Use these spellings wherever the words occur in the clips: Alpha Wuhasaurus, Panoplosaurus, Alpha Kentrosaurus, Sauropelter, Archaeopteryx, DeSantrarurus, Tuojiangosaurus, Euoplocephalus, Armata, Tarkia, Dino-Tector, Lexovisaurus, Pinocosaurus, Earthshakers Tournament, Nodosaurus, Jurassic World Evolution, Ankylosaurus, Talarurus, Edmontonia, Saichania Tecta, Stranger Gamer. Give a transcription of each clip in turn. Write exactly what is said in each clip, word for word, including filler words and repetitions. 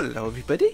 Hello everybody,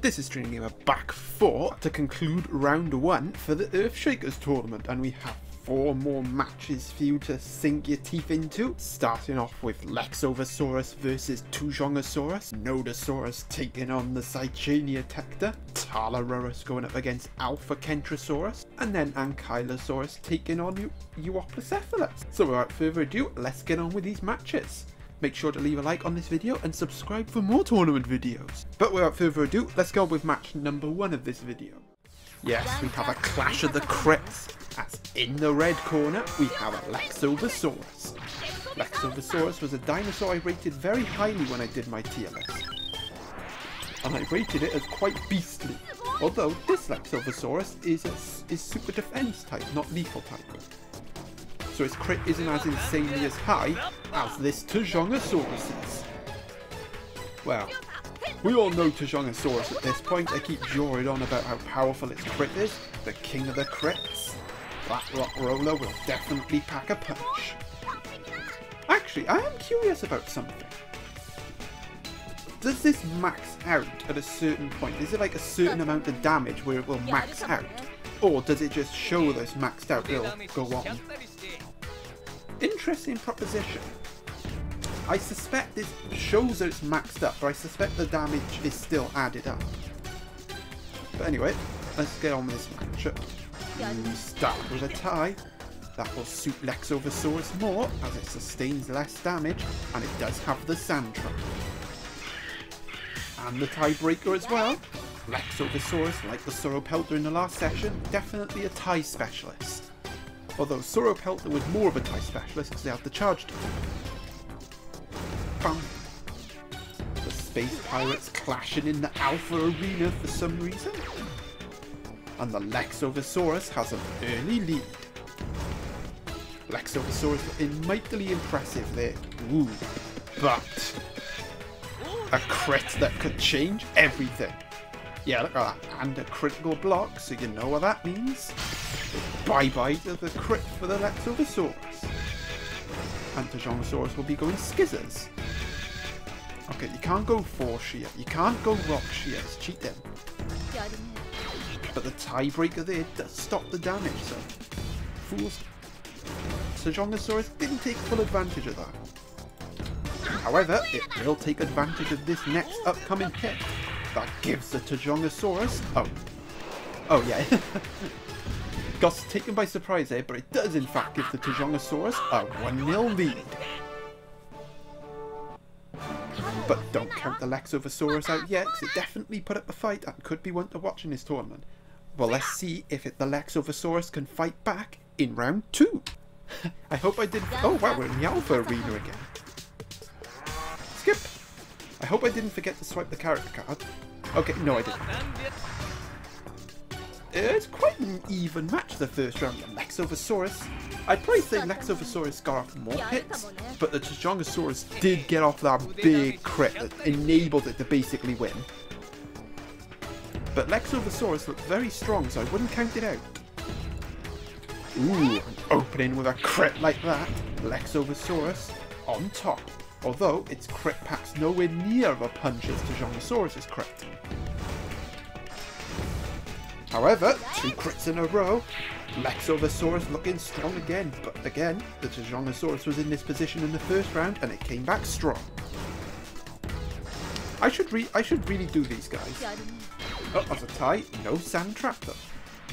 this is Stranger Gamer back for to conclude round one for the Earthshakers Tournament, and we have four more matches for you to sink your teeth into, starting off with Lexovisaurus versus Tuojiangosaurus, Nodosaurus taking on the Saichania Tecta, Talarurus going up against Alpha Kentrosaurus, and then Ankylosaurus taking on Euoplocephalus. So without further ado, let's get on with these matches. Make sure to leave a like on this video and subscribe for more tournament videos. But without further ado, let's go with match number one of this video. Yes, we have a clash of the crypts, as in the red corner we have a Lexovisaurus. Lexovisaurus was a dinosaur I rated very highly when I did my tier list, and I rated it as quite beastly, although this Lexovisaurus is, a, is super defense type, not lethal type. So its crit isn't as insanely as high as this Tuojiangosaurus is. Well, we all know Tuojiangosaurus at this point. I keep jawing on about how powerful its crit is, the king of the crits. That rock roller will definitely pack a punch. Actually, I am curious about something. Does this max out at a certain point? Is it like a certain amount of damage where it will max out? Or does it just show that it's maxed out, it'll go on? Interesting proposition. I suspect it shows that it's maxed up, but I suspect the damage is still added up. But anyway, let's get on with this matchup. Mm, start with a tie. That will suit Lexovisaurus more, as it sustains less damage, and it does have the sand trap. And the tiebreaker as well. Lexovisaurus, like the Sauropelter in the last session, definitely a tie specialist. Although Sauropelter was more of a tie specialist because they had the charge to Bam. The space pirates clashing in the Alpha Arena for some reason. And the Lexovisaurus has an early lead. Lexovisaurus were in mightily impressive there. Ooh. But a crit that could change everything. Yeah, look at that, and a critical block, so you know what that means. Bye-bye to the crit for the Lexovisaurus. And Tuojiangosaurus will be going Skizzers. Okay, you can't go Four Shear, you can't go Rock Shear, it's cheating. But the tiebreaker there does stop the damage, so... Fools. Tuojiangosaurus didn't take full advantage of that. However, it will take advantage of this next upcoming hit. That gives the Tuojiangosaurus... Oh. Oh, yeah. Got taken by surprise there, but it does in fact give the Tuojiangosaurus a one nil lead. But don't count the Lexovisaurus out yet, because it definitely put up a fight and could be one to watch in this tournament. Well, let's see if it, the Lexovisaurus can fight back in round two. I hope I didn't... Oh, wow, we're in the Alpha Arena again. Skip! I hope I didn't forget to swipe the character card. Okay, no I didn't. It's quite an even match the first round. Lexovisaurus, I'd probably say Lexovisaurus got off more hits, but the Tuojiangosaurus did get off that big crit that enabled it to basically win. But Lexovisaurus looked very strong, so I wouldn't count it out. Ooh, an opening with a crit like that. Lexovisaurus on top. Although, its crit packs nowhere near of a punch as Tuojiangosaurus' crit. However, two crits in a row. Lexovisaurus looking strong again, but again, the Tuojiangosaurus was in this position in the first round and it came back strong. I should re I should really do these guys. Oh, that's a tie. No sand trap though.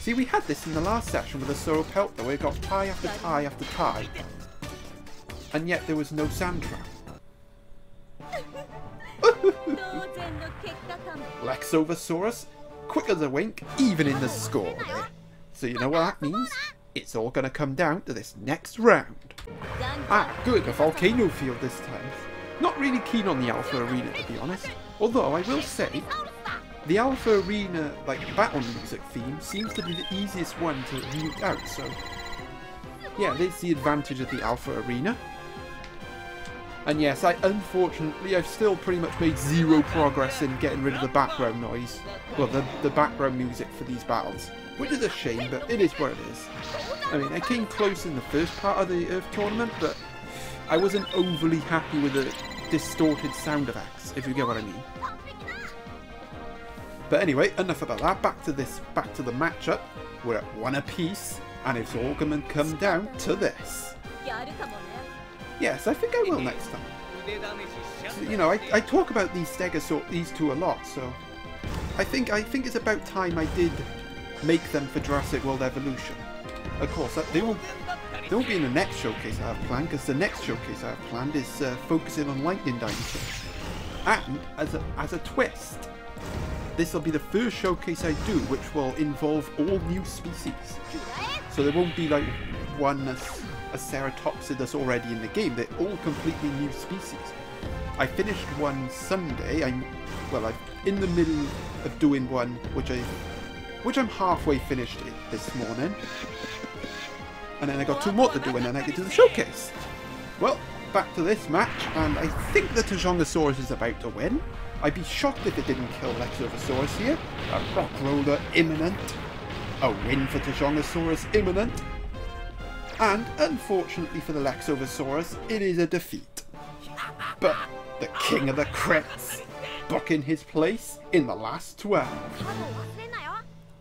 See, we had this in the last session with the Sauropelter where it got tie after tie after tie. And yet there was no sand trap. Lexovisaurus, quick as a wink, even in the score there. So you know what that means? It's all going to come down to this next round. Ah, good, a volcano field this time. Not really keen on the Alpha Arena, to be honest. Although, I will say, the Alpha Arena, like, battle music theme seems to be the easiest one to mute out, so... Yeah, there's the advantage of the Alpha Arena. And yes, I unfortunately, I've still pretty much made zero progress in getting rid of the background noise. Well, the, the background music for these battles. Which is a shame, but it is what it is. I mean, I came close in the first part of the Earth Tournament, but I wasn't overly happy with the distorted sound effects, if you get what I mean. But anyway, enough about that. Back to this, back to the matchup. We're at one apiece, and it's all going to come down to this. Yes, I think I will next time. So, you know, I, I talk about these stegosaur, these two a lot, so I think I think it's about time I did make them for Jurassic World Evolution. Of course, they won't they won't be in the next showcase I have planned, because the next showcase I have planned is uh, focusing on lightning dinosaurs. And as a, as a twist, this will be the first showcase I do which will involve all new species. So there won't be like one a, a ceratopsid that's already in the game. They're all completely new species. I finished one Sunday. I'm well, I'm in the middle of doing one which I which I'm halfway finished it this morning. And then I got two more to do, and then I get to the showcase. Well, back to this match, and I think the Tuojiangosaurus is about to win. I'd be shocked if it didn't kill Lexovisaurus here. A rock roller imminent. A win for Tuojiangosaurus imminent. And, unfortunately for the Lexovisaurus, it is a defeat. But the king of the crits, booking his place in the last twelve.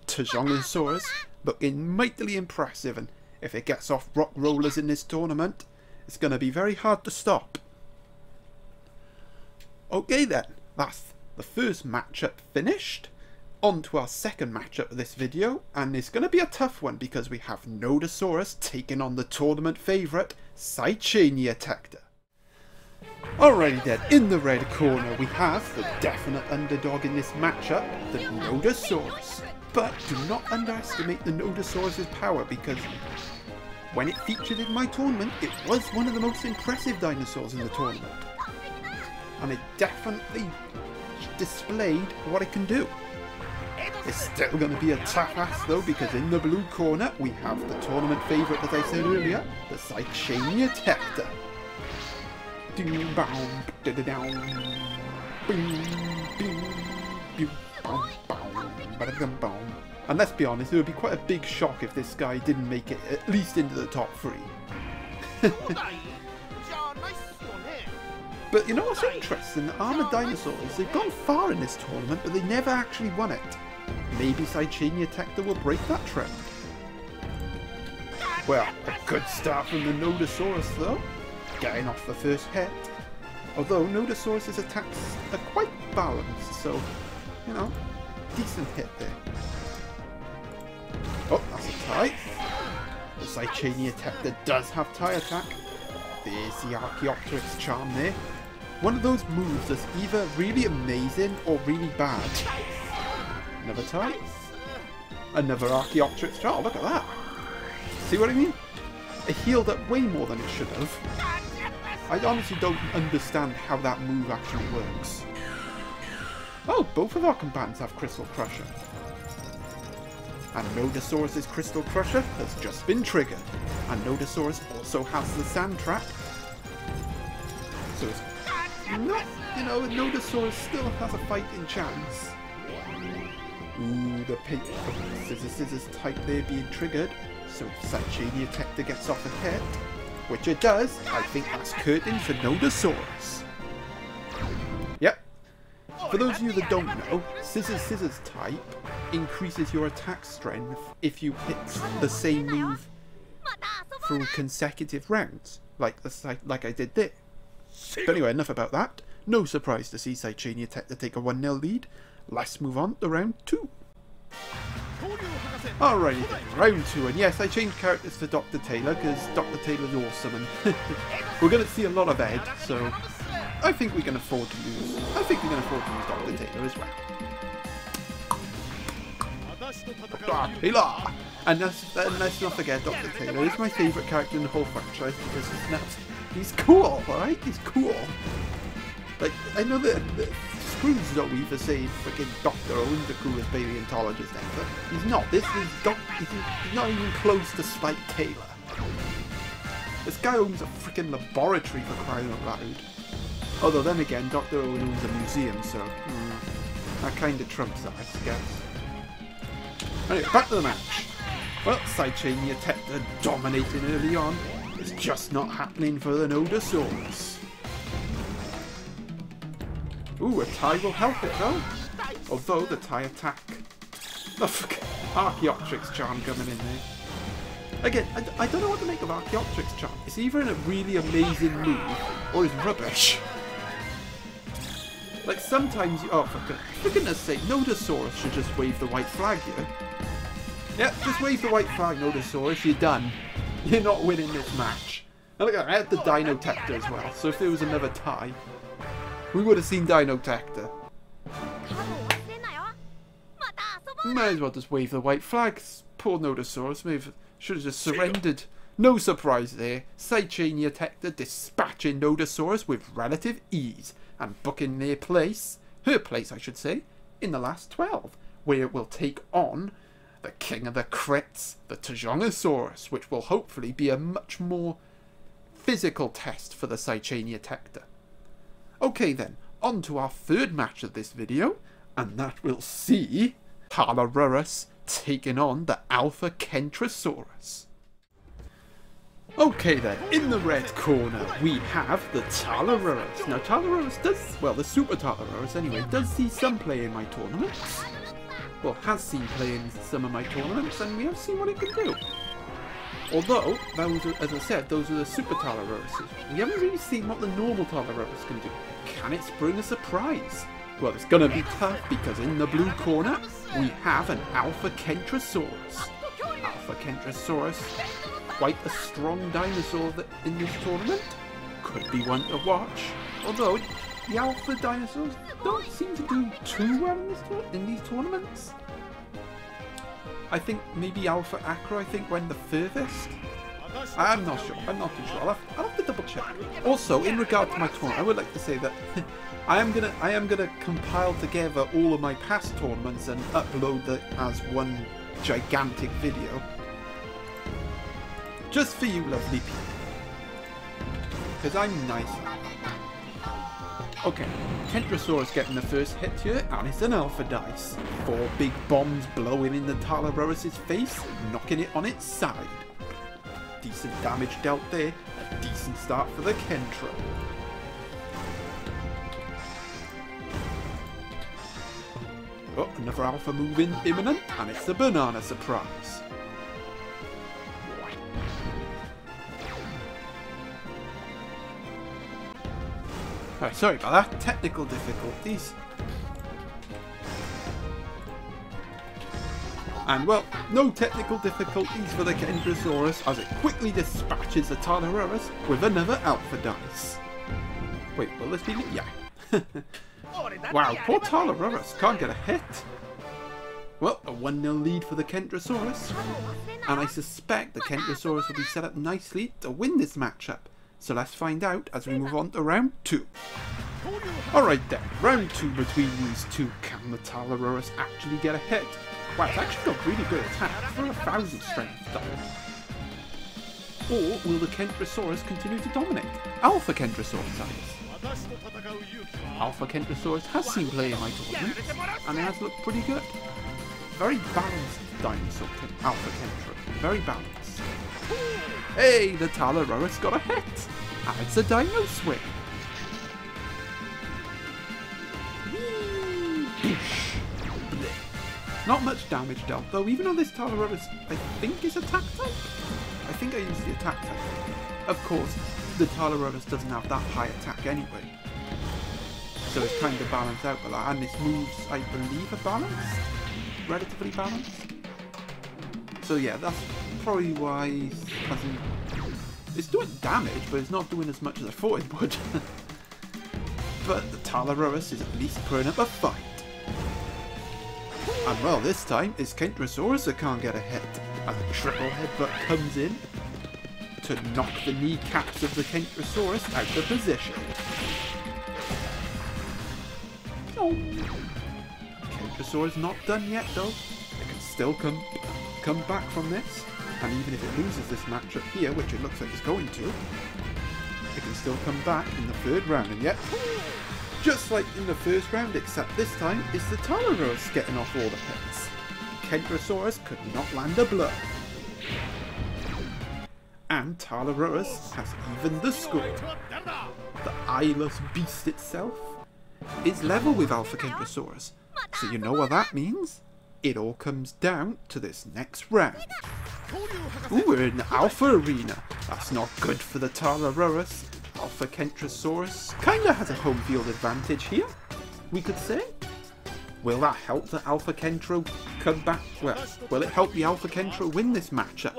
Tuojiangosaurus looking mightily impressive, and if it gets off rock rollers in this tournament, it's going to be very hard to stop. Okay then, that's the first matchup finished. On to our second matchup of this video, and it's going to be a tough one because we have Nodosaurus taking on the tournament favourite, Saichania Tecta. Alrighty then, in the red corner we have the definite underdog in this matchup, the Nodosaurus. But do not underestimate the Nodosaurus' power, because when it featured in my tournament, it was one of the most impressive dinosaurs in the tournament. And it definitely displayed what it can do. It's still going to be a tough ass though, because in the blue corner, we have the tournament favourite, as I said earlier, the Saichania Tecta. And let's be honest, it would be quite a big shock if this guy didn't make it at least into the top three. But you know what's interesting? The armoured dinosaurs, they've gone far in this tournament, but they never actually won it. Maybe Saichania Tecta will break that trend. Well, a good start from the Nodosaurus though, getting off the first hit. Although Nodosaurus's attacks are quite balanced, so, you know, decent hit there. Oh, that's a tie. The Saichania Tecta does have tie attack. There's the Archaeopteryx charm there. One of those moves that's either really amazing or really bad. Another tie. Another Archaeopteryx charm. Oh, look at that. See what I mean? It healed up way more than it should have. I honestly don't understand how that move actually works. Oh, both of our combatants have Crystal Crusher. And Nodosaurus' Crystal Crusher has just been triggered. And Nodosaurus also has the Sand Trap. So it's not, you know, Nodosaurus still has a fighting chance. Ooh, the paper, scissors, scissors type there being triggered. So if Saichania Tecta gets off a hit, which it does, I think that's curtain for Nodosaurus. Yep. For those of you that don't know, scissors, scissors type increases your attack strength if you hit the same move through consecutive rounds, like the, like I did there. But anyway, enough about that. No surprise to see Saichania Tecta take a one nil lead. Let's move on to round two. Alrighty then, round two, and yes, I changed characters for Doctor Taylor, because Doctor Taylor's awesome, and we're going to see a lot of Ed, so I think we can afford to use, I think we can afford to use Doctor Taylor as well. Doctor Taylor! And let's, and let's not forget, Doctor Taylor is my favourite character in the whole franchise, because he's nuts. He's cool, alright? He's cool. Like, I know that, that Scrooge don't we for saying freaking Doctor Owen's the coolest paleontologist ever. He's not. This is Doc. He's not even close to Spike Taylor. This guy owns a freaking laboratory for crying out loud. Although then again, Doctor Owen owns a museum, so mm, that kind of trumps that, I guess. Anyway, back to the match. Well, Saichania Tecta dominating early on. It's just not happening for the Nodosaurus. Ooh, a tie will help it though. Although the tie attack. The fuck? Archaeopteryx charm coming in there. Again, I, I don't know what to make of Archaeopteryx charm. It's either a really amazing move or it's rubbish. Like sometimes you. Oh, fuck it. For goodness sake, Nodosaurus should just wave the white flag here. Yep, just wave the white flag, Nodosaurus. You're done. You're not winning this match. And look at that, I had the Dino-Tector as well, so if there was another tie, we would have seen Dino-Tector. Might as well just wave the white flag. Poor Nodosaurus, maybe should have just surrendered. No surprise there. Saichania Tecta dispatching Nodosaurus with relative ease and booking their place, her place I should say, in the last twelve, where it will take on the king of the crits, the Tuojiangosaurus, which will hopefully be a much more physical test for the Saichania Tecta. Okay then, on to our third match of this video, and that will see Talarurus taking on the Alpha Kentrosaurus. Okay then, in the red corner we have the Talarurus. Now Talarurus does, well the Super Talarurus anyway, does see some play in my tournaments. Well, has seen play in some of my tournaments, and we have seen what it can do. Although, those are, as I said, those are the Super Talaruruses. We haven't really seen what the normal Talarurus can do. Can it spring a surprise? Well, it's going to be tough because in the blue corner, we have an Alpha Kentrosaurus. Alpha Kentrosaurus, quite a strong dinosaur that in this tournament. Could be one to watch. Although, the Alpha dinosaurs don't seem to do too well in, this in these tournaments. I think maybe Alpha Acro, I think, went the furthest. I'm not sure. I'm not too sure. I'll have, I'll have to double check. Also, in regard to my tournament, I would like to say that I am gonna I am gonna compile together all of my past tournaments and upload that as one gigantic video, just for you, lovely people, because I'm nice. Okay, Kentrosaurus getting the first hit here, and it's an Alpha dice. Four big bombs blowing in the Talarurus' face, knocking it on its side. Decent damage dealt there, a decent start for the Kentro. Oh, another Alpha move in imminent, and it's the banana surprise. Alright, sorry about that, technical difficulties. And well, no technical difficulties for the Kentrosaurus as it quickly dispatches the Talarurus with another Alpha dice. Wait, will this be me? Yeah. Wow, poor Talarurus can't get a hit. Well, a one nil lead for the Kentrosaurus. And I suspect the Kentrosaurus will be set up nicely to win this matchup. So let's find out as we move on to round two. Alright then, round two between these two. Can the Talarurus actually get a hit? Wow, it's actually got really good attack for a thousand strength damage. Or will the Kentrosaurus continue to dominate? Alpha Kentrosaurus, that is. Alpha Kentrosaurus has seen play in my tournament, and it has looked pretty good. Very balanced dinosaur, Alpha Kentro. Very balanced. Hey, the Talarurus got a hit! And it's a Dino Swing! Not much damage dealt though, even though this Talarurus, I think, is attack type? I think I used the attack type. Of course, the Talarurus doesn't have that high attack anyway. So it's kind of balanced out by that, and its moves, I believe, are balanced? Relatively balanced? So yeah, that's probably why in, it's doing damage, but it's not doing as much as I thought it would. But the Talarurus is at least putting up a fight. And well, this time it's Kentrosaurus that can't get a hit, as a triple headbutt comes in to knock the kneecaps of the Kentrosaurus out of position. Oh. Kentrosaurus not done yet though. It can still come come back from this. And even if it loses this matchup here, which it looks like it's going to, it can still come back in the third round. And yet, just like in the first round, except this time, it's the Talarurus getting off all the hits. Kentrosaurus could not land a blow. And Talarurus has evened the score. The eyeless beast itself is level with Alpha Kentrosaurus, So you know what that means? It all comes down to this next round. Ooh, we're in the Alpha Arena. That's not good for the Talarurus. Alpha Kentrosaurus kinda has a home field advantage here, we could say. Will that help the Alpha Kentro come back? Well, will it help the Alpha Kentro win this matchup?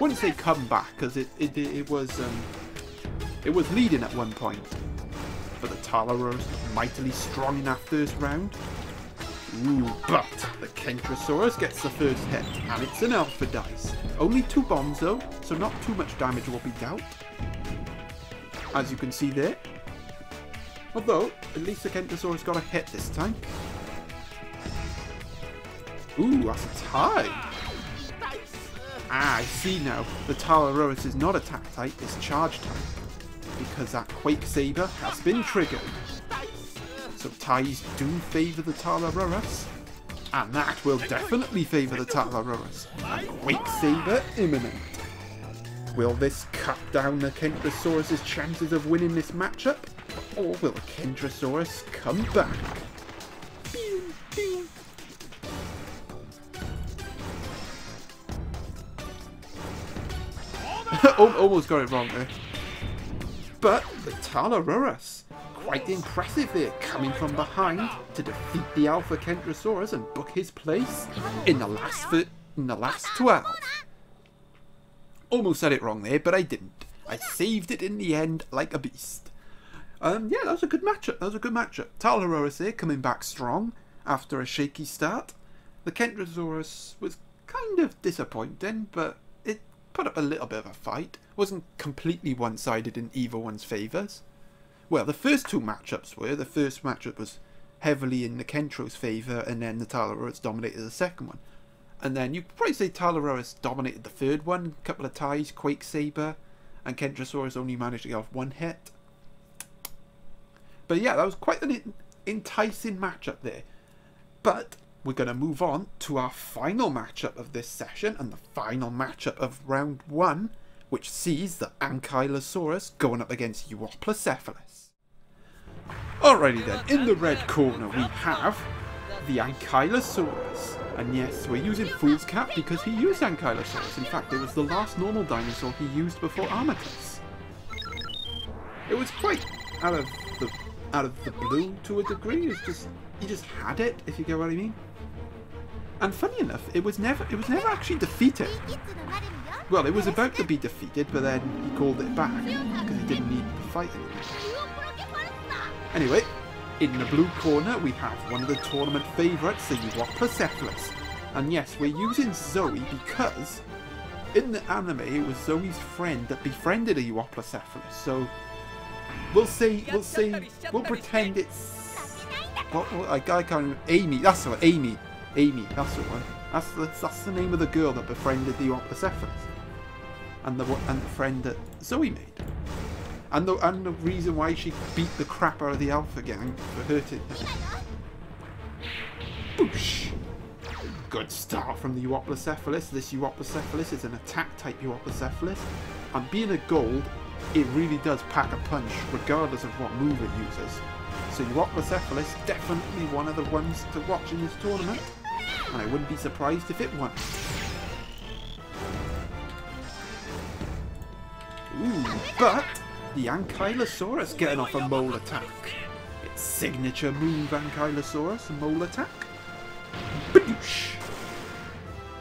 Once they come back, because it, it, it was um, it was leading at one point. But the Talarurus mightily strong in that first round. Ooh, but the Kentrosaurus gets the first hit, and it's an Alpha dice. Only two bombs though, so not too much damage will be dealt. As you can see there. Although, at least the Kentrosaurus got a hit this time. Ooh, that's a tie! Ah, I see now. The Talarurus is not attack type, it's charge type. Because that Quake Saber has been triggered. So ties do favour the Talarurus. And that will definitely favour the Talarurus. And Quake Saber imminent. Will this cut down the Kentrosaurus' chances of winning this matchup? Or will the Kentrosaurus come back? Pew, pew. Almost got it wrong there. But the Talarurus, quite impressive there, coming from behind to defeat the Alpha Kentrosaurus and book his place in the last in the last twelve. Almost said it wrong there, but I didn't. I saved it in the end like a beast. Um, yeah, that was a good matchup. That was a good matchup. Talarurus there coming back strong after a shaky start. The Kentrosaurus was kind of disappointing, but it put up a little bit of a fight. Wasn't completely one-sided in either one's favours. Well, the first two matchups were. The first matchup was heavily in the Kentro's favour, and then the Talarurus dominated the second one. And then you could probably say Talarurus dominated the third one, a couple of ties, Quake Saber, and Kentrosaurus only managed to get off one hit. But yeah, that was quite an enticing matchup there. But we're going to move on to our final matchup of this session, and the final matchup of round one, which sees the Ankylosaurus going up against Euoplocephalus. Alrighty then, in the red corner we have the Ankylosaurus. And yes, we're using Foolscap because he used Ankylosaurus. In fact, it was the last normal dinosaur he used before Armatus. It was quite out of the out of the blue to a degree. It's just he just had it, if you get what I mean. And funny enough, it was never it was never actually defeated. Well, it was about to be defeated, but then he called it back because he didn't need the fight anymore. Anyway. In the blue corner, we have one of the tournament favourites, the Euoplocephalus. And yes, we're using Zoe because in the anime, it was Zoe's friend that befriended a Euoplocephalus. So we'll say, we'll say, we'll pretend it's... What, what, I, I can't remember. Amy, that's the one, Amy. Amy, that's the one. That's the, that's the name of the girl that befriended the Euoplocephalus. And the, and the friend that Zoe made. And the, and the reason why she beat the crap out of the Alpha gang for hurting them. Boosh! Good start from the Euoplocephalus. This Euoplocephalus is an attack type Euoplocephalus. And being a gold, it really does pack a punch regardless of what move it uses. So Euoplocephalus, definitely one of the ones to watch in this tournament. And I wouldn't be surprised if it won. Ooh, but... the Ankylosaurus getting off a mole attack. Its signature move, Ankylosaurus, mole attack. Badoosh!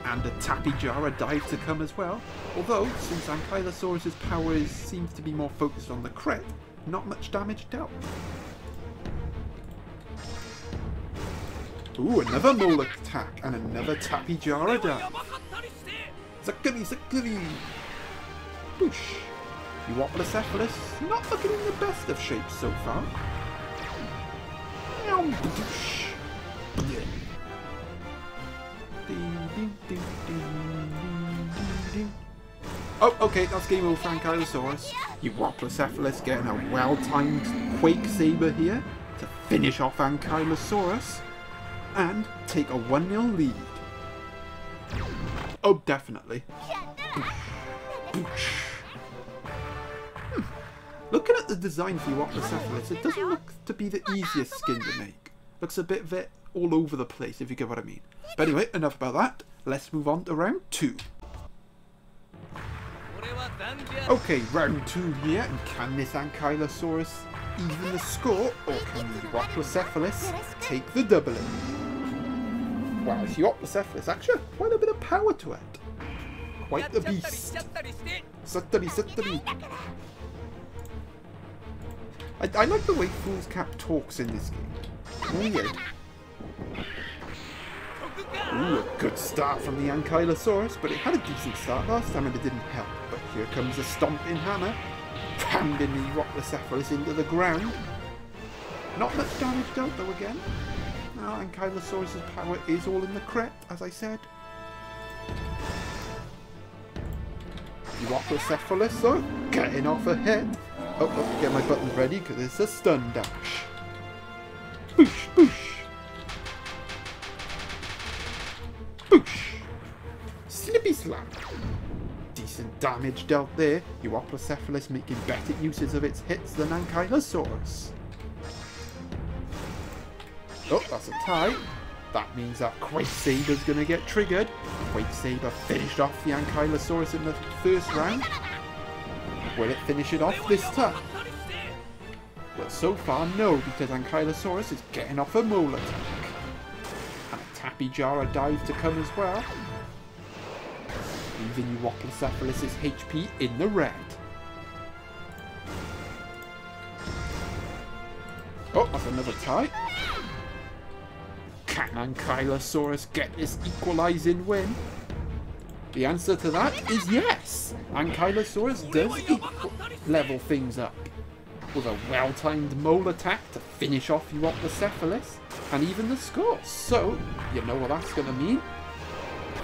And a Tapijara dive to come as well. Although, since Ankylosaurus' power is, seems to be more focused on the crit, not much damage dealt. Ooh, another mole attack and another Tapijara dive. Zakuri, Zakuri! Boosh! Euoplocephalus not looking in the best of shape so far. Oh, okay, that's game over for Ankylosaurus. Euoplocephalus getting a well-timed Quake Saber here to finish off Ankylosaurus and take a one nil lead. Oh, definitely. Looking at the design for Euoplocephalus, it doesn't look to be the easiest skin to make. looks a bit of it all over the place, if you get what I mean. But anyway, enough about that. Let's move on to round two. Okay, round two here, and can this Ankylosaurus even the score, or can the Euoplocephalus take the double? Wow, it's Euoplocephalus actually has quite a bit of power to it. Quite the beast. Sattari, sattari. I, I like the way Fool's Cap talks in this game. Weird. Ooh, a good start from the Ankylosaurus, but it had a decent start last time and it didn't help. But here comes a stomping hammer, pounding the Euoplocephalus into the ground. Not much damage dealt though again. Now Ankylosaurus' power is all in the crit, as I said. Euoplocephalus though, getting off a hit. Oh, oh, get my buttons ready because it's a stun dash. Boosh, boosh. Boosh! Slippy slap! Decent damage dealt there. Euoplocephalus making better uses of its hits than Ankylosaurus. Oh, that's a tie. That means that Quake Saber's going to get triggered. Quake Saber finished off the Ankylosaurus in the first round. Will it finish it off this time? Well, so far, no, because Ankylosaurus is getting off a mole attack. Happy Jara dive to come as well. Leaving Euoplocephalus' H P in the red. Oh, that's another tie. Can Ankylosaurus get this equalising win? The answer to that is yes! Ankylosaurus does level things up. With a well-timed mole attack to finish off Euoplocephalus and even the score. So, you know what that's going to mean.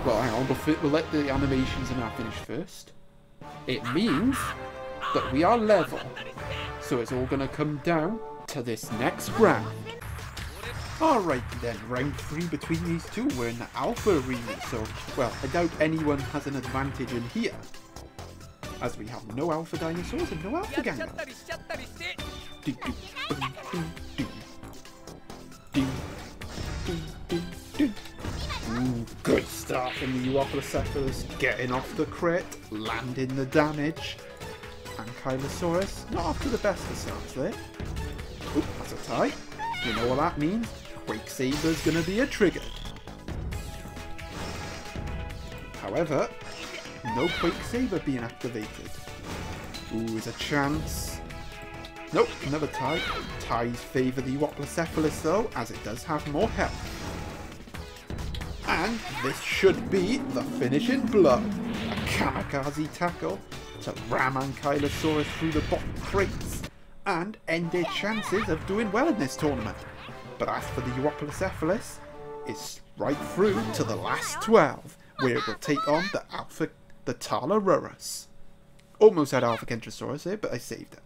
Well, hang on, we'll, we'll let the animations and our finish first. It means that we are level. So it's all going to come down to this next round. Alright then, round three between these two. We're in the Alpha Arena, so, well, I doubt anyone has an advantage in here, as we have no alpha dinosaurs and no alpha gangers. Ooh, good start from the Euoplocephalus, getting off the crit, landing the damage. Ankylosaurus, not after the best of starts there. Oop, that's a tie. You know what that means? Quake Saber's gonna be a trigger. However, no Quake Saber being activated. Ooh, there's a chance. Nope, another tie. Ties favour the Euoplocephalus though, as it does have more health. And this should be the finishing blow. A kamikaze tackle to ram Ankylosaurus through the bottom crates and end their chances of doing well in this tournament. But as for the Euoplocephalus, it's right through to the last twelve, where it will take on the Alpha The Talarurus. Almost had Alpha Kentrosaurus here, but I saved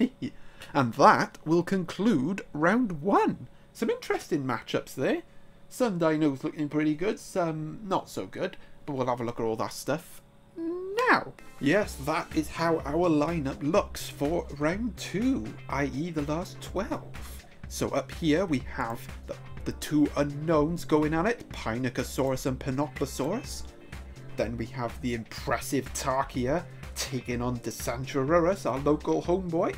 it. And that will conclude round one. Some interesting matchups there. Some dinos looking pretty good, some not so good. But we'll have a look at all that stuff now. Yes, that is how our lineup looks for round two, that is the last twelve. So up here we have the, the two unknowns going at it, Pinocosaurus and Panoplosaurus. Then we have the impressive Tarkia taking on DeSantrarurus, our local homeboy.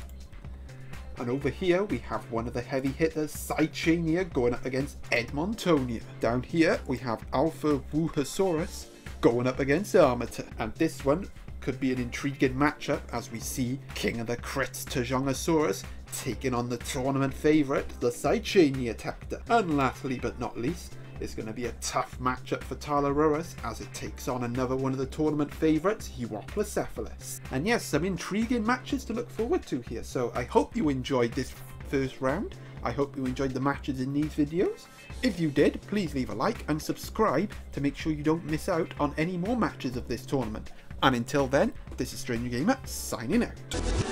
And over here we have one of the heavy hitters, Saichania, going up against Edmontonia. Down here we have Alpha Wuhasaurus going up against Armata. And this one could be an intriguing matchup, as we see King of the Crits Tuojiangosaurus taking on the tournament favourite, the Saichania Tecta. And lastly but not least, it's going to be a tough matchup for Talarurus as it takes on another one of the tournament favourites, Euoplocephalus. And yes, some intriguing matches to look forward to here. So I hope you enjoyed this first round. I hope you enjoyed the matches in these videos. If you did, please leave a like and subscribe to make sure you don't miss out on any more matches of this tournament. And until then, this is Stranger Gamer signing out.